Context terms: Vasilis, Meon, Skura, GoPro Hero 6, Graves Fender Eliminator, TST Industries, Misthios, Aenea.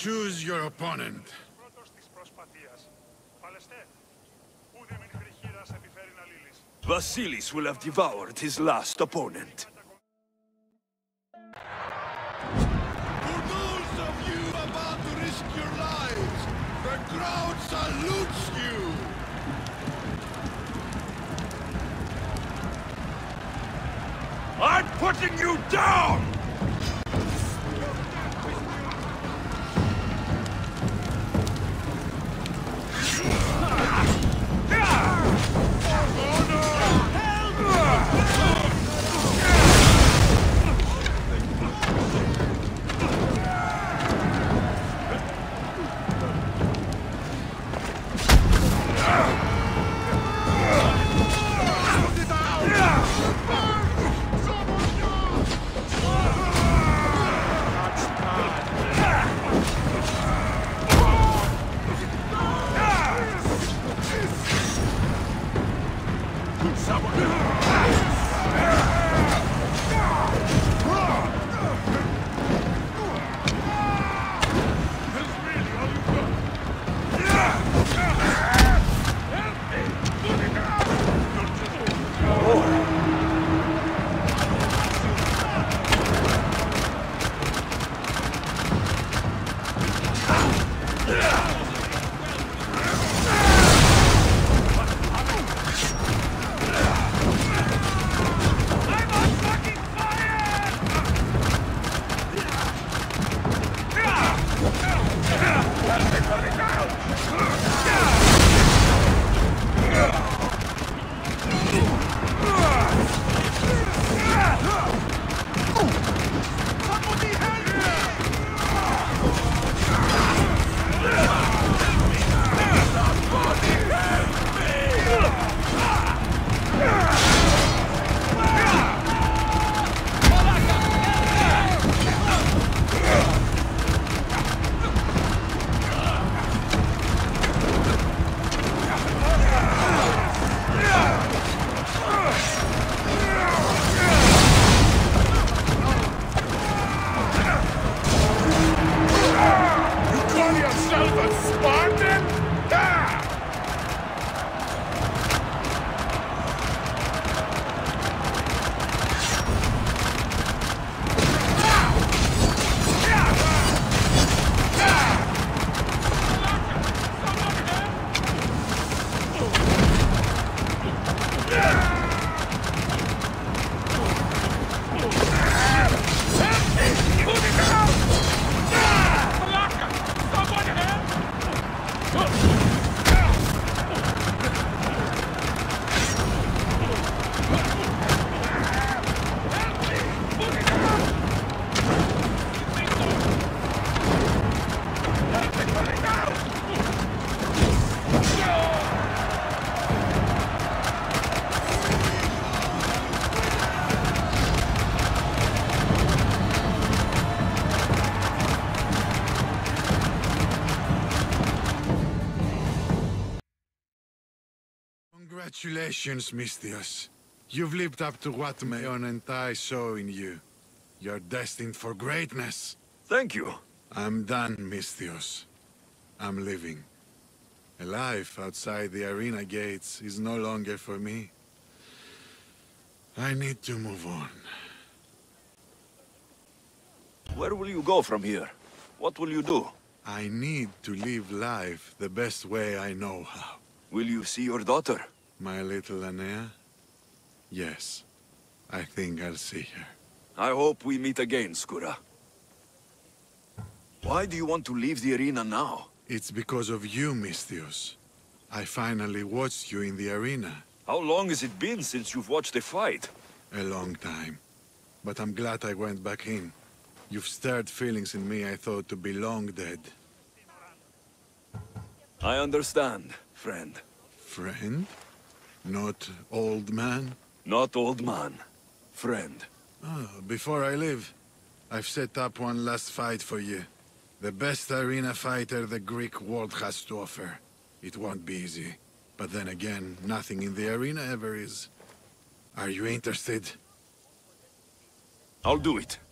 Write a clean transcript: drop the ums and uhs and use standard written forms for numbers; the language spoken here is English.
Choose your opponent. Vasilis will have devoured his last opponent. For those of you about to risk your lives, the crowd salutes you! I'm putting you down! Congratulations, Misthios. You've lived up to what Meon and I saw in you. You're destined for greatness. Thank you. I'm done, Misthios. I'm leaving. A life outside the arena gates is no longer for me. I need to move on. Where will you go from here? What will you do? I need to live life the best way I know how. Will you see your daughter? My little Aenea? Yes. I think I'll see her. I hope we meet again, Skura. Why do you want to leave the arena now? It's because of you, Misthios. I finally watched you in the arena. How long has it been since you've watched a fight? A long time. But I'm glad I went back in. You've stirred feelings in me I thought to be long dead. I understand, friend. Friend? Not old man? Not old man. Friend. Oh, before I leave, I've set up one last fight for you. The best arena fighter the Greek world has to offer. It won't be easy. But then again, nothing in the arena ever is. Are you interested? I'll do it.